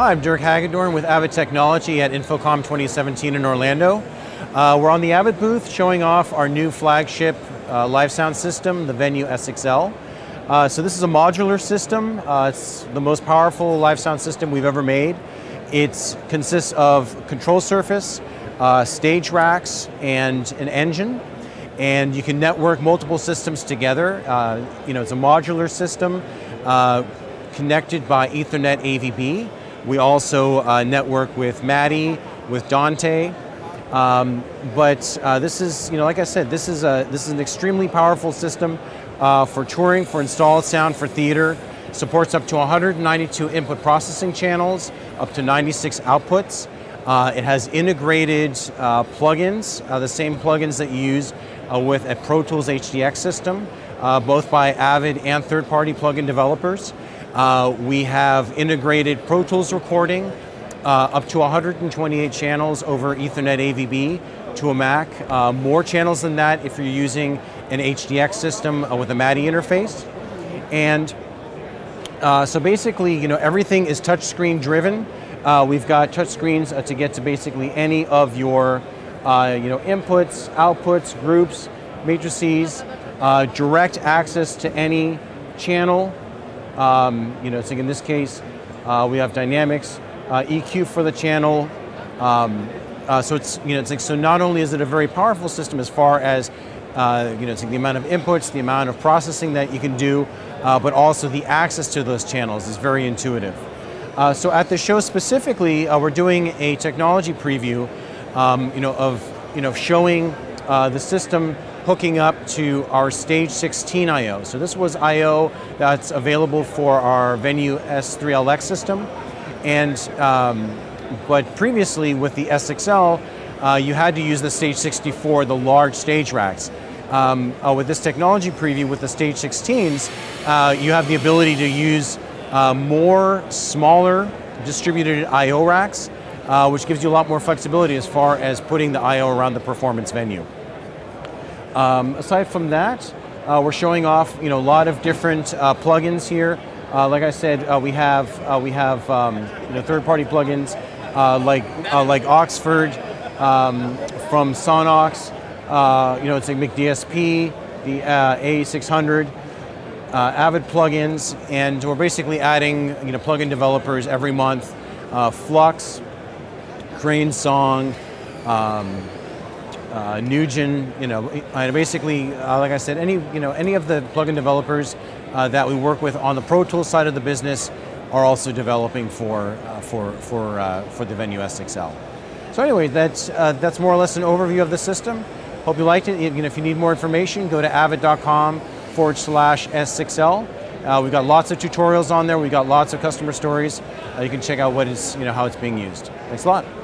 Hi, I'm Dirk Hagedorn with Avid Technology at Infocom 2017 in Orlando. We're on the Avid booth showing off our new flagship live sound system, the Venue S6L. So this is a modular system. It's the most powerful live sound system we've ever made. It consists of control surface, stage racks, and an engine. And you can network multiple systems together. It's a modular system connected by Ethernet AVB. We also network with MADI, with Dante, but this is, like I said, this is an extremely powerful system for touring, for installed sound, for theater. Supports up to 192 input processing channels, up to 96 outputs. It has integrated plugins, the same plugins that you use with a Pro Tools HDX system, both by Avid and third-party plugin developers. We have integrated Pro Tools recording, up to 128 channels over Ethernet AVB to a Mac. More channels than that if you're using an HDX system with a MADI interface. And so basically, everything is touchscreen driven. We've got touchscreens to get to basically any of your, inputs, outputs, groups, matrices, direct access to any channel. So in this case, we have dynamics, EQ for the channel. So so not only is it a very powerful system as far as, the amount of inputs, the amount of processing that you can do, but also the access to those channels is very intuitive. So at the show specifically, we're doing a technology preview, showing the system hooking up to our Stage 16 I.O. So this was I.O. that's available for our Venue S3LX system. And, but previously with the SXL, you had to use the Stage 64, the large stage racks. With this technology preview with the Stage 16s, you have the ability to use more smaller distributed I.O. racks, which gives you a lot more flexibility as far as putting the I.O. around the performance venue. Aside from that, we're showing off a lot of different plugins here. Like I said, we have third-party plugins like Oxford from Sonox. It's like McDSP, the A600, Avid plugins, and we're basically adding plugin developers every month. Flux, CrainSong. Nugen, basically, like I said, any of the plugin developers that we work with on the Pro Tools side of the business are also developing for the Venue S6L. So anyway, that's more or less an overview of the system. Hope you liked it. If you need more information, go to avid.com/S6L. We've got lots of tutorials on there. We've got lots of customer stories. You can check out how it's being used. Thanks a lot.